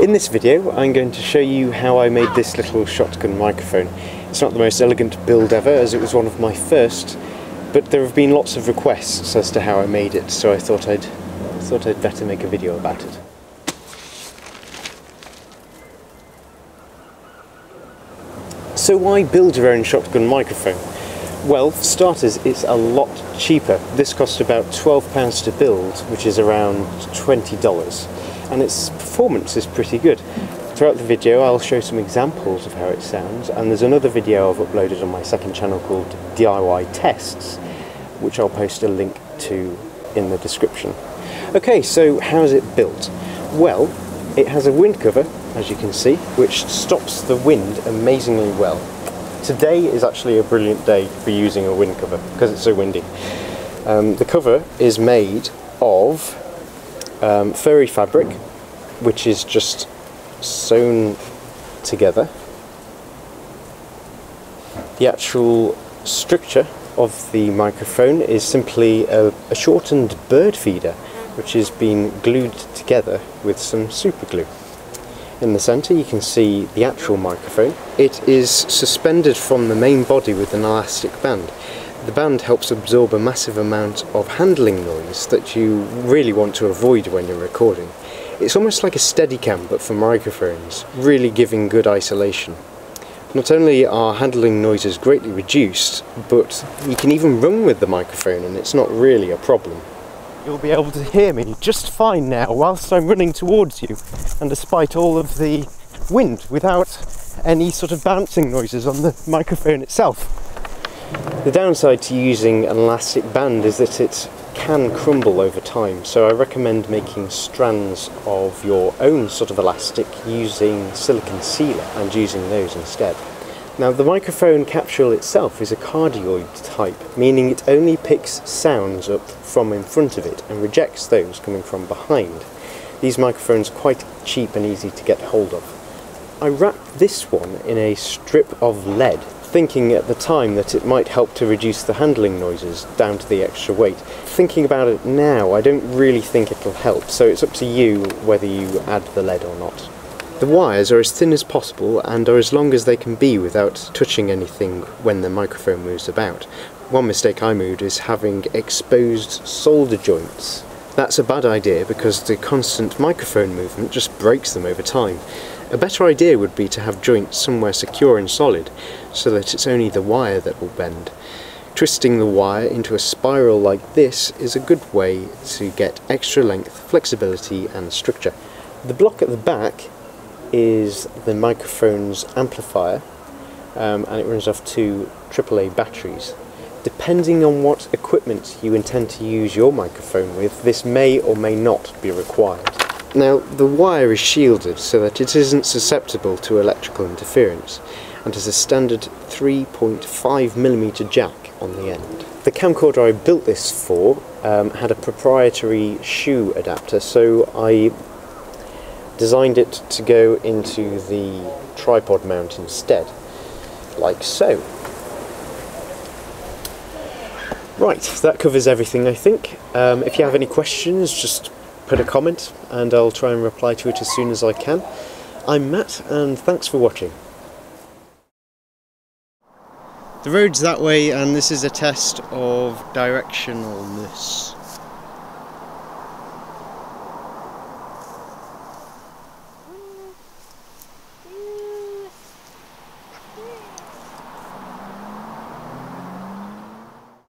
In this video I'm going to show you how I made this little shotgun microphone. It's not the most elegant build ever, as it was one of my first, but there have been lots of requests as to how I made it, so I thought I'd better make a video about it. So why build your own shotgun microphone? Well, for starters, it's a lot cheaper. This cost about £12 to build, which is around $20. And its performance is pretty good. Throughout the video I'll show some examples of how it sounds, and there's another video I've uploaded on my second channel called DIY Tests, which I'll post a link to in the description. Okay, so how's it built? Well, it has a wind cover, as you can see, which stops the wind amazingly well. Today is actually a brilliant day for using a wind cover because it's so windy. The cover is made of furry fabric, which is just sewn together. The actual structure of the microphone is simply a shortened bird feeder, which has been glued together with some super glue. In the centre you can see the actual microphone. It is suspended from the main body with an elastic band. The band helps absorb a massive amount of handling noise that you really want to avoid when you're recording. It's almost like a Steadicam but for microphones, really giving good isolation. Not only are handling noises greatly reduced, but you can even run with the microphone and it's not really a problem. You'll be able to hear me just fine now whilst I'm running towards you, and despite all of the wind, without any sort of bouncing noises on the microphone itself. The downside to using an elastic band is that it can crumble over time, so I recommend making strands of your own sort of elastic using silicone sealer and using those instead. Now, the microphone capsule itself is a cardioid type, meaning it only picks sounds up from in front of it and rejects those coming from behind. These microphones are quite cheap and easy to get hold of. I wrapped this one in a strip of lead, thinking at the time that it might help to reduce the handling noises down to the extra weight. Thinking about it now, I don't really think it'll help, so it's up to you whether you add the lead or not. The wires are as thin as possible and are as long as they can be without touching anything when the microphone moves about. One mistake I made is having exposed solder joints. That's a bad idea because the constant microphone movement just breaks them over time. A better idea would be to have joints somewhere secure and solid, so that it's only the wire that will bend. Twisting the wire into a spiral like this is a good way to get extra length, flexibility and structure. The block at the back is the microphone's amplifier, and it runs off two AAA batteries. Depending on what equipment you intend to use your microphone with, this may or may not be required. Now, the wire is shielded so that it isn't susceptible to electrical interference, and has a standard 3.5mm jack on the end. The camcorder I built this for had a proprietary shoe adapter, so I designed it to go into the tripod mount instead, like so. Right, that covers everything I think. If you have any questions, just put a comment and I'll try and reply to it as soon as I can. I'm Matt, and thanks for watching. The road's that way, and this is a test of directionalness.